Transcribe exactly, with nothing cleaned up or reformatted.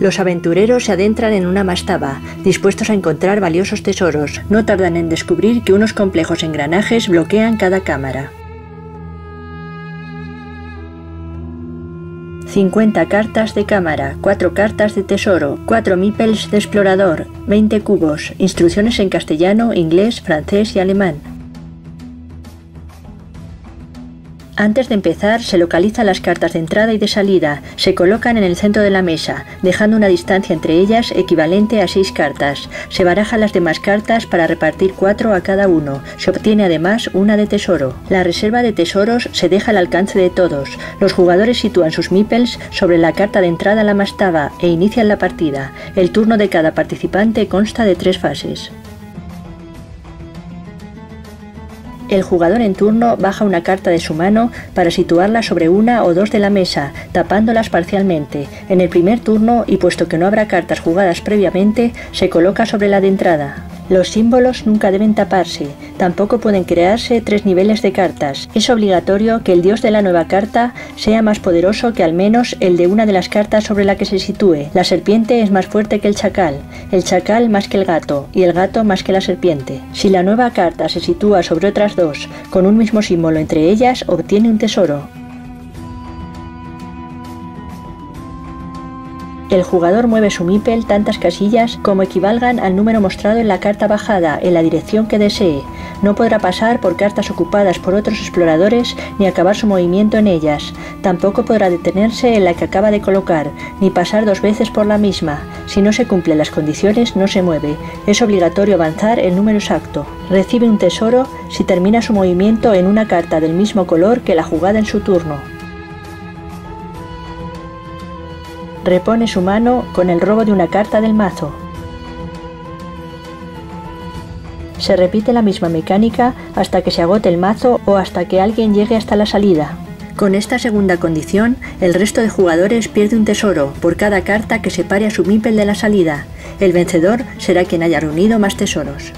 Los aventureros se adentran en una mastaba, dispuestos a encontrar valiosos tesoros. No tardan en descubrir que unos complejos engranajes bloquean cada cámara. cincuenta cartas de cámara, cuatro cartas de tesoro, cuatro meeples de explorador, veinte cubos, instrucciones en castellano, inglés, francés y alemán. Antes de empezar, se localizan las cartas de entrada y de salida, se colocan en el centro de la mesa, dejando una distancia entre ellas equivalente a seis cartas. Se barajan las demás cartas para repartir cuatro a cada uno, se obtiene además una de tesoro. La reserva de tesoros se deja al alcance de todos, los jugadores sitúan sus meeples sobre la carta de entrada a la mastaba e inician la partida. El turno de cada participante consta de tres fases. El jugador en turno baja una carta de su mano para situarla sobre una o dos de la mesa, tapándolas parcialmente. En el primer turno, y puesto que no habrá cartas jugadas previamente, se coloca sobre la de entrada. Los símbolos nunca deben taparse, tampoco pueden crearse tres niveles de cartas. Es obligatorio que el dios de la nueva carta sea más poderoso que al menos el de una de las cartas sobre la que se sitúe. La serpiente es más fuerte que el chacal, el chacal más que el gato y el gato más que la serpiente. Si la nueva carta se sitúa sobre otras dos, con un mismo símbolo entre ellas, obtiene un tesoro. El jugador mueve su meeple tantas casillas como equivalgan al número mostrado en la carta bajada en la dirección que desee. No podrá pasar por cartas ocupadas por otros exploradores ni acabar su movimiento en ellas. Tampoco podrá detenerse en la que acaba de colocar, ni pasar dos veces por la misma. Si no se cumplen las condiciones, no se mueve. Es obligatorio avanzar el número exacto. Recibe un tesoro si termina su movimiento en una carta del mismo color que la jugada en su turno. Repone su mano con el robo de una carta del mazo. Se repite la misma mecánica hasta que se agote el mazo o hasta que alguien llegue hasta la salida. Con esta segunda condición, el resto de jugadores pierde un tesoro por cada carta que separe a su meeple de la salida. El vencedor será quien haya reunido más tesoros.